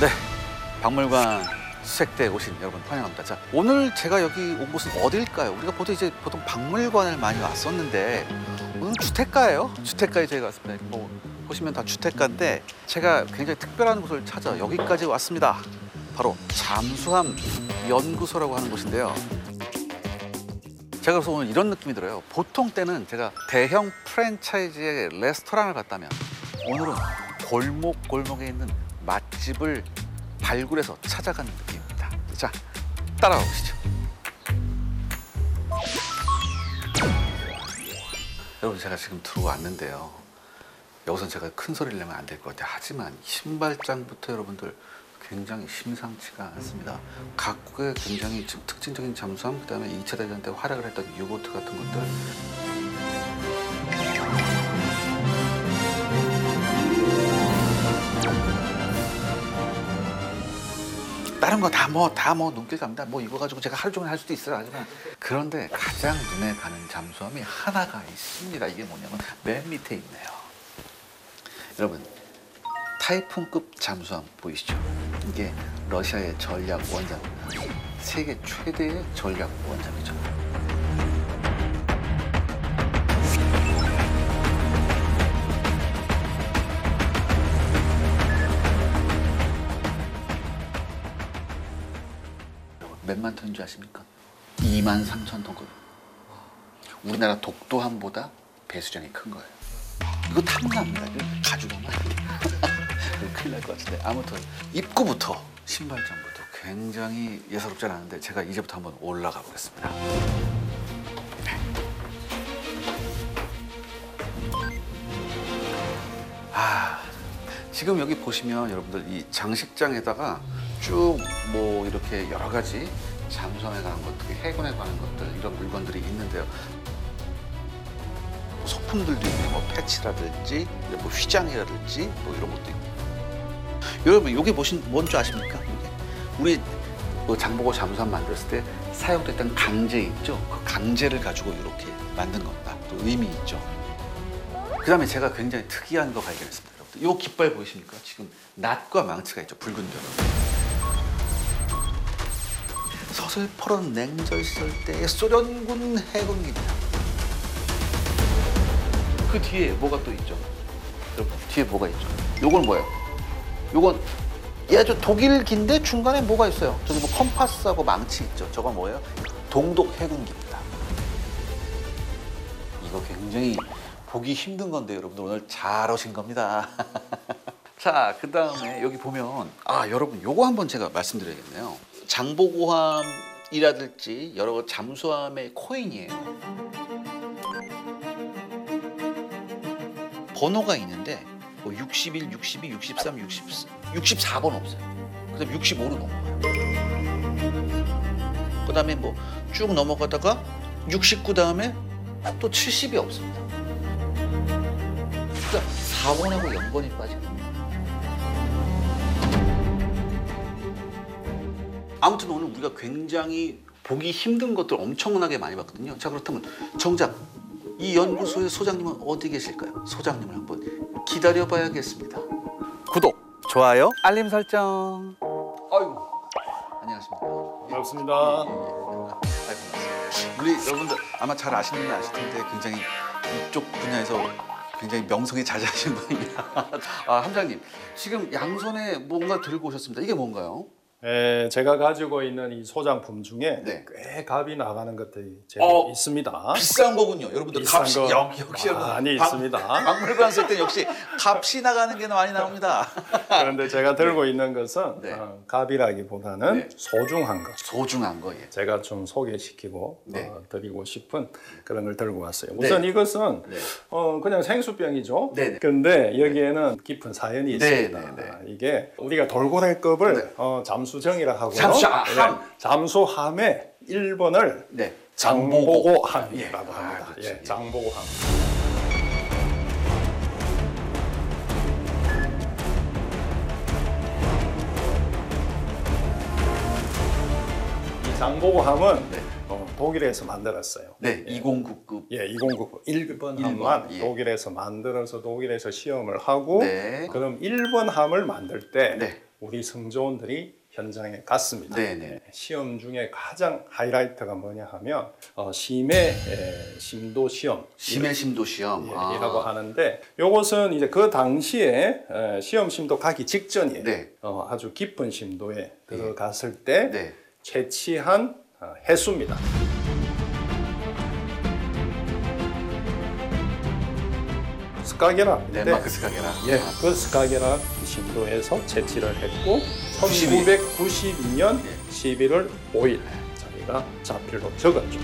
네, 박물관 수색대에 오신 여러분 환영합니다. 자, 오늘 제가 여기 온 곳은 어딜까요? 우리가 보통 박물관을 많이 왔었는데 오늘 주택가예요. 주택가에 저희가 왔습니다. 뭐 보시면 다 주택가인데 제가 굉장히 특별한 곳을 찾아 여기까지 왔습니다. 바로 잠수함 연구소라고 하는 곳인데요. 제가 그래서 오늘 이런 느낌이 들어요. 보통 때는 제가 대형 프랜차이즈의 레스토랑을 갔다면 오늘은 골목골목에 있는 맛집을 발굴해서 찾아가는 느낌입니다. 자, 따라와 보시죠. 여러분, 제가 지금 들어왔는데요. 여기서는 제가 큰 소리를 내면 안 될 것 같아요. 하지만 신발장부터 여러분들 굉장히 심상치가 않습니다. 각국의 굉장히 지금 특징적인 잠수함, 그다음에 2차 대전 때 활약을 했던 유보트 같은 것들. 다른 거 다 뭐 눈길 갑니다. 뭐 이거 가지고 제가 하루 종일 할 수도 있어요. 하지만 그런데 가장 눈에 가는 잠수함이 하나가 있습니다. 이게 뭐냐면 맨 밑에 있네요. 여러분, 타이푼급 잠수함 보이시죠? 이게 러시아의 전략 원잠, 세계 최대의 전략 원잠이죠. 몇만 톤인 줄 아십니까? 23,000톤급. 우리나라 독도함보다 배수량이 큰 거예요. 이거 탐납니다. 이거 가지고만. 큰일 날 것 같은데, 아무튼 입구부터 신발장부터 굉장히 예사롭지 않은데 제가 이제부터 한번 올라가 보겠습니다. 아, 지금 여기 보시면 여러분들 이 장식장에다가 쭉 뭐 이렇게 여러 가지 잠수함에 관한 것들, 해군에 관한 것들, 이런 물건들이 있는데요. 소품들도 있고, 뭐 패치라든지, 뭐 휘장이라든지, 뭐 이런 것도 있고. 여러분, 여기 보신 뭔지 아십니까? 우리 장보고 잠수함 만들었을 때 사용됐던 강제 있죠? 그 강제를 가지고 이렇게 만든 겁니다. 또 의미 있죠. 그다음에 제가 굉장히 특이한 거 발견했습니다. 여러분, 요 깃발 보이십니까? 지금 낫과 망치가 있죠. 붉은 별. 서슬퍼런 냉전 시절 때의 소련군 해군기입니다. 그 뒤에 뭐가 또 있죠? 여러분, 뒤에 뭐가 있죠? 요건 뭐예요? 요건 아주 독일기인데 중간에 뭐가 있어요? 저기 뭐 컴파스하고 망치 있죠? 저건 뭐예요? 동독 해군기입니다. 이거 굉장히 보기 힘든 건데 여러분들 오늘 잘 오신 겁니다. 자, 그 다음에 여기 보면 여러분 요거 한번 제가 말씀드려야겠네요. 장보고함이라든지 여러 잠수함의 코인이에요. 번호가 있는데 뭐 61, 62, 63, 64번 없어요. 그다음 65로 넘어가요. 그다음에 뭐 쭉 넘어가다가 69 다음에 또 70이 없습니다. 그러니까 4번하고 0번이 빠지거든요. 아무튼 오늘 우리가 굉장히 보기 힘든 것들 엄청나게 많이 봤거든요. 자, 그렇다면 정작 이 연구소의 소장님은 어디 계실까요? 소장님을 한번 기다려봐야겠습니다. 구독, 좋아요, 알림 설정. 아이고, 안녕하십니까. 반갑습니다. 반갑습니다. 우리 여러분들 아마 잘 아시는 분 아실 텐데 굉장히 이쪽 분야에서 굉장히 명성이 자자하신 분입니다. 함장님, 지금 양손에 뭔가 들고 오셨습니다. 이게 뭔가요? 네, 제가 가지고 있는 이 소장품 중에 꽤 값이 나가는 것들이 제가 있습니다. 비싼 거군요. 여러분들 비싼 값이 역시 많이 있습니다. 박물관 쓸 때 역시 값이 나가는 게 많이 나옵니다. 그런데 제가 들고 있는 것은 값이라기보다는 소중한 것. 소중한 거. 예. 제가 좀 소개시키고 드리고 싶은 그런 걸 들고 왔어요. 우선 이것은 그냥 생수병이죠. 그런데 여기에는 깊은 사연이 있습니다. 이게 우리가 돌고래급을 잠수 수정이라 하고요. 잠수함의 1번을 장보고함이라고 합니다. 예, 장보고함. 이 장보고함은 독일에서 만들었어요. 네, 209급. 예, 209급. 1번 함만 독일에서 만들어서 독일에서 시험을 하고 그럼 1번 함을 만들 때 우리 승조원들이 현장에 갔습니다. 네네. 시험 중에 가장 하이라이트가 뭐냐 하면 심해 심도 시험. 심해 심도 시험이라고 하는데, 요것은 이제 그 당시에 시험 심도 가기 직전이에요. 네. 아주 깊은 심도에 들어갔을 때 네. 채취한 해수입니다. 스카게라. 덴마크 스카게라. 예, 그 스카게라 심도에서 채취를 했고 1992년 11월 5일 자기가 자필로 적었죠.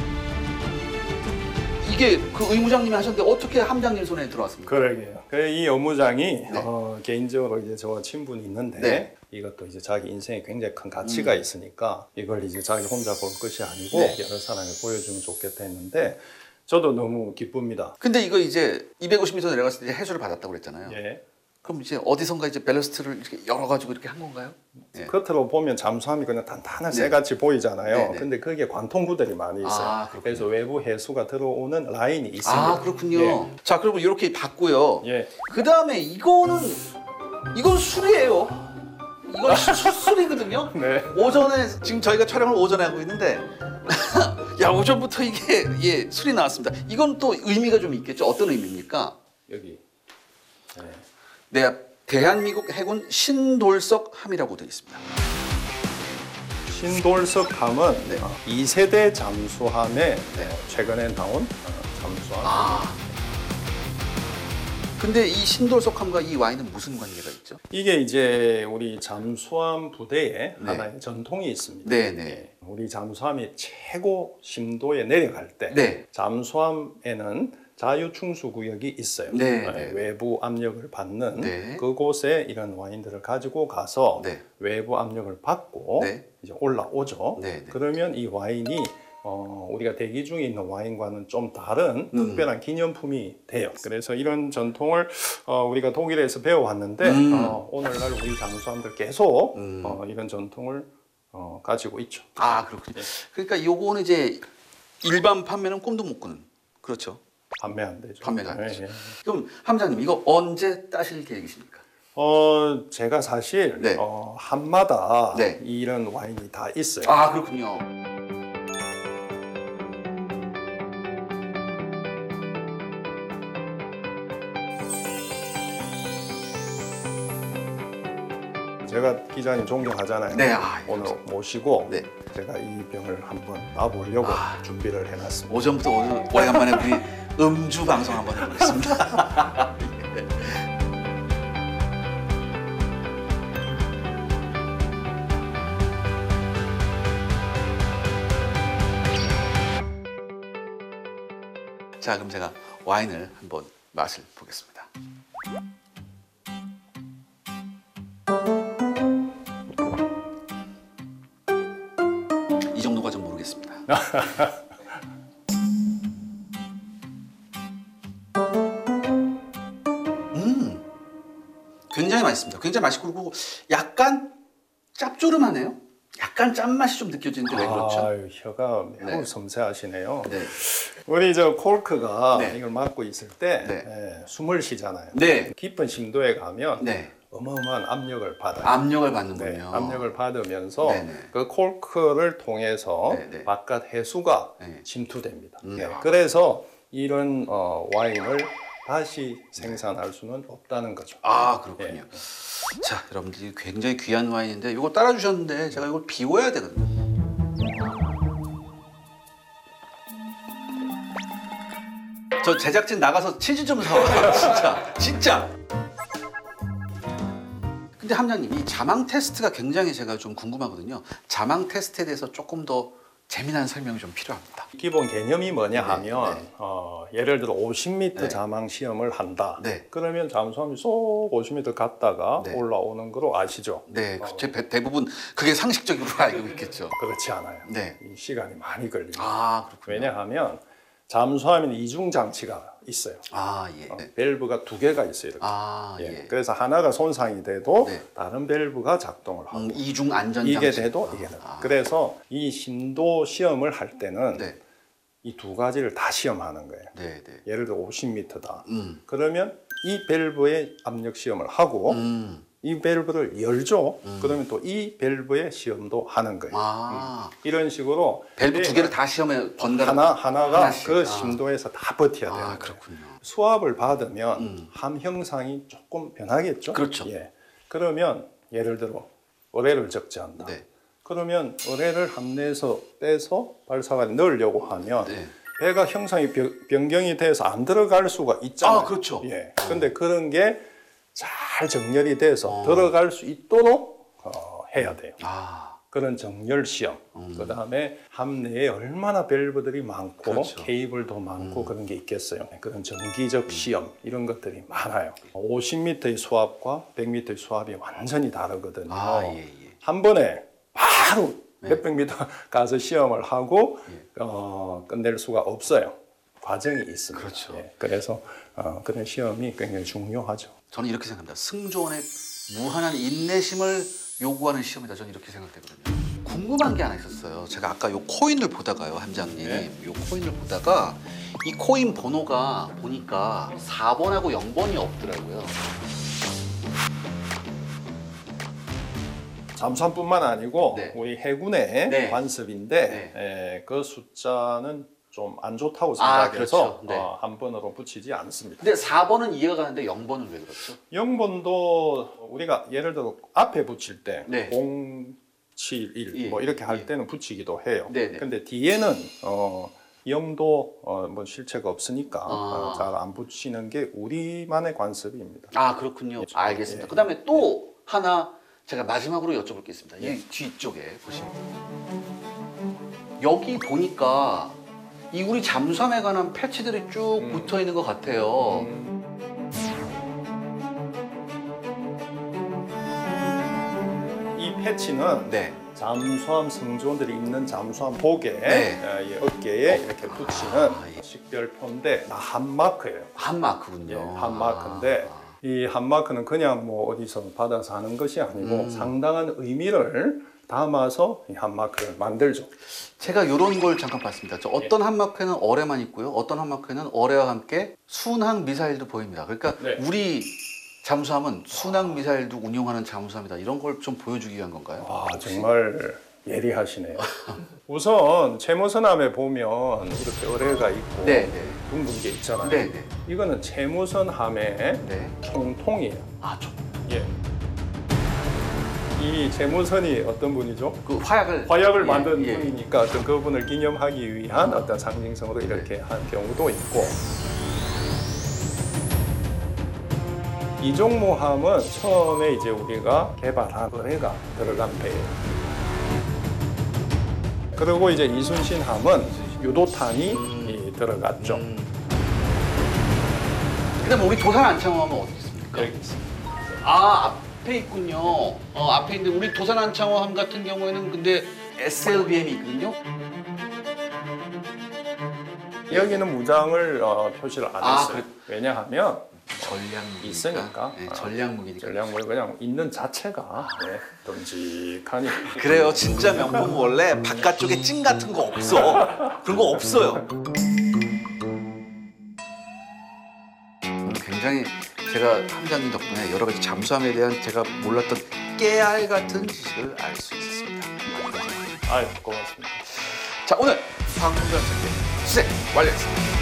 이게 그 의무장님이 하셨는데 어떻게 함장님 손에 들어왔습니까? 그러게요. 이 의무장이 네. 개인적으로 이제 저와 친분이 있는데 네. 이것도 이제 자기 인생에 굉장히 큰 가치가 있으니까 이걸 이제 자기 혼자 볼 것이 아니고 네. 여러 사람에 보여주면 좋겠다 했는데 저도 너무 기쁩니다. 근데 이거 이제 250m 내려갔을 때 해수를 받았다고 그랬잖아요. 예. 그럼 이제 어디선가 이제 밸러스트를 이렇게 열어가지고 이렇게 한 건가요? 예. 겉으로 보면 잠수함이 그냥 단단한 네. 새같이 보이잖아요. 네, 네. 근데 거기에 관통구들이 많이 있어요. 그래서 외부 해수가 들어오는 라인이 있습니다. 아, 그렇군요. 예. 자, 그리고 이렇게 봤고요. 예. 그 다음에 이건 술이에요. 이건 술이거든요. 네. 오전에, 지금 저희가 촬영을 오전에 하고 있는데 야, 오전부터 이게 예, 술이 나왔습니다. 이건 또 의미가 좀 있겠죠? 어떤 의미입니까? 여기 네, 대한민국 해군 신돌석함이라고 되어 있습니다. 신돌석함은 네. 2세대 잠수함에 네. 최근에 나온 잠수함. 근데 이 신돌석함과 이 와인은 무슨 관계가 있죠? 이게 이제 우리 잠수함 부대에 네. 하나의 전통이 있습니다. 네, 네. 우리 잠수함이 최고 심도에 내려갈 때 네. 잠수함에는 자유충수 구역이 있어요. 네, 네. 외부 압력을 받는 네. 그곳에 이런 와인들을 가지고 가서 네. 외부 압력을 받고 네. 이제 올라오죠. 네, 네. 그러면 이 와인이 우리가 대기 중에 있는 와인과는 좀 다른 특별한 기념품이 돼요. 그래서 이런 전통을 우리가 독일에서 배워왔는데 오늘날 우리 잠수함들 계속 이런 전통을 가지고 있죠. 아, 그렇군요. 예. 그러니까 요거는 이제 일반 판매는 꿈도 못 꾸는. 그렇죠. 판매 안 되죠. 판매가 안 되죠. 예, 예. 그럼 함장님 이거 언제 따실 계획이십니까? 제가 사실 네. 한마다 네. 이런 와인이 다 있어요. 아, 그렇군요. 제가 기자님 존경하잖아요. 네, 오늘 감사합니다. 모시고 네. 제가 이 병을 한번 놔보려고 준비를 해놨습니다. 오전부터 오늘 오래간만에 우리 음주 방송 한번 해보겠습니다. 네. 자, 그럼 제가 와인을 한번 맛을 보겠습니다. 굉장히 맛있습니다. 굉장히 맛있고, 그리고 약간 짭조름하네요. 약간 짠맛이 좀 느껴지는데 왜 그렇죠? 아유, 혀가 매우 네. 섬세하시네요. 네. 우리 저 콜크가 네. 이걸 맡고 있을 때 네. 네, 숨을 쉬잖아요. 네. 깊은 심도에 가면 네. 어마어마한 압력을 받아요. 압력을 받는군요. 네, 압력을 받으면서 네네. 그 콜크를 통해서 네네. 바깥 해수가 네네. 침투됩니다. 네, 그래서 이런 와인을 다시 생산할 수는 없다는 거죠. 아, 그렇군요. 네. 자, 여러분들이 굉장히 귀한 와인인데 이거 따라주셨는데 제가 이걸 비워야 되거든요. 저 제작진 나가서 치즈 좀 사와요. 진짜, 진짜. 근데 함장님, 이 자망 테스트가 굉장히 제가 좀 궁금하거든요. 자망 테스트에 대해서 조금 더 재미난 설명이 좀 필요합니다. 기본 개념이 뭐냐 하면 네, 네. 예를 들어 50m 네. 자망 시험을 한다. 네. 그러면 잠수함이 쏙 50m 갔다가 네. 올라오는 거로 아시죠? 네, 대부분 그게 상식적으로 알고 있겠죠. 그렇지 않아요. 네. 이 시간이 많이 걸립니다. 아, 그렇군요. 왜냐하면 잠수함에는 이중 장치가 있어요. 아, 예. 네. 밸브가 두 개가 있어요. 이렇게. 아, 예. 예. 그래서 하나가 손상이 돼도 네. 다른 밸브가 작동을 하고 이중 안전 장치. 이게 돼도 이게 돼도. 그래서 이 심도 시험을 할 때는 네. 이 두 가지를 다 시험하는 거예요. 네, 네. 예를 들어 50m다. 그러면 이 밸브의 압력 시험을 하고 이 밸브를 열죠. 그러면 또 이 밸브의 시험도 하는 거예요. 아. 이런 식으로 밸브 두 개를 다 시험에 번갈아 하나씩. 그 심도에서 다 버텨야 돼요. 아, 그렇군요. 수압을 받으면 함 형상이 조금 변하겠죠. 그렇죠. 예. 그러면 예를 들어 어뢰를 적재한다. 네. 그러면 어뢰를 함내에서 빼서 발사관에 넣으려고 하면 네. 배가 형상이 변경이 돼서 안 들어갈 수가 있잖아요. 아, 그렇죠. 예. 근데 그런 게 잘 정렬이 돼서 들어갈 수 있도록 해야 돼요. 아. 그런 정렬 시험. 그 다음에 함내에 얼마나 밸브들이 많고 그렇죠. 케이블도 많고 그런 게 있겠어요. 그런 전기적 시험 이런 것들이 많아요. 50m의 수압과 100m의 수압이 완전히 다르거든요. 아, 예, 예. 한 번에 바로 몇백 미터 가서 시험을 하고 예. 끝낼 수가 없어요. 과정이 있습니다. 그렇죠. 예, 그래서 그런 시험이 굉장히 중요하죠. 저는 이렇게 생각합니다. 승조원의 무한한 인내심을 요구하는 시험이다. 저는 이렇게 생각되거든요. 궁금한 게 하나 있었어요. 제가 아까 요 코인을 보다가요, 함장님. 네. 요 코인을 보다가 이 코인 번호가 보니까 4번하고 0번이 없더라고요. 잠수함뿐만 아니고 네. 우리 해군의 네. 관습인데 네. 그 숫자는 좀 안 좋다고 생각해서 아, 그렇죠. 네. 한 번으로 붙이지 않습니다. 근데 4번은 이해가 가는데 0번은 왜 그렇죠? 0번도 우리가 예를 들어 앞에 붙일 때 네. 071 뭐 예. 이렇게 할 예. 때는 붙이기도 해요. 네네. 근데 뒤에는 0도 뭐 실체가 없으니까 아. 잘 안 붙이는 게 우리만의 관습입니다. 아 그렇군요. 예. 알겠습니다. 예. 그다음에 또 예. 하나 제가 마지막으로 여쭤볼 게 있습니다. 예. 이 뒤쪽에 보시면 여기 보니까 이 우리 잠수함에 관한 패치들이 쭉 붙어 있는 것 같아요. 이 패치는 네. 잠수함 승조원들이 입는 잠수함 복에 네. 어깨에 이렇게 붙이는 예. 식별표인데 한 마크예요. 한 마크군요. 예, 한 마크인데 이 한 마크는 그냥 뭐 어디서 받아서 하는 것이 아니고 상당한 의미를 담아서 이 한마크를 만들죠. 제가 이런 걸 잠깐 봤습니다. 저 어떤 한마크에는 어뢰만 있고요. 어떤 한마크에는 어뢰와 함께 순항 미사일도 보입니다. 그러니까 네. 우리 잠수함은 순항 미사일도 운용하는 잠수함이다. 이런 걸 좀 보여주기 위한 건가요? 아 혹시? 정말 예리하시네요. 우선 채무선함에 보면 이렇게 어뢰가 있고 네, 네. 둥근 게 있잖아요. 네, 네. 이거는 채무선함의 네. 총통이에요. 아, 총통. 예. 이 재무선이 어떤 분이죠? 그 화약을 예, 만든 예. 분이니까 어떤 그분을 기념하기 위한 어떤 상징성으로 이렇게 네. 한 경우도 있고 이종모함은 처음에 이제 우리가 개발한 어뢰가 들어간 배예요. 그리고 이제 이순신함은 유도탄이 들어갔죠. 그다음 우리 도산 안창호함은 어디 있습니까? 여기 있습니다. 아. 앞에 있군요. 앞에 있는데 우리 도산 안창호함 같은 경우에는 근데 SLBM이 있거든요. 여기는 무장을 표시를 안 했어요. 그래. 왜냐하면 전략무기니까. 있으니까. 네, 전략무기니까. 전략무기 그냥 있는 자체가 네, 듬직하니. 그래요. 진짜 명품 원래 바깥쪽에 찜 같은 거 없어. 그런 거 없어요. 굉장히. 제가 함장님 덕분에 여러 가지 잠수함에 대한 제가 몰랐던 깨알 같은 지식을 알 수 있었습니다. 아유, 고맙습니다. 자, 오늘 방송전체 수색 완료했습니다.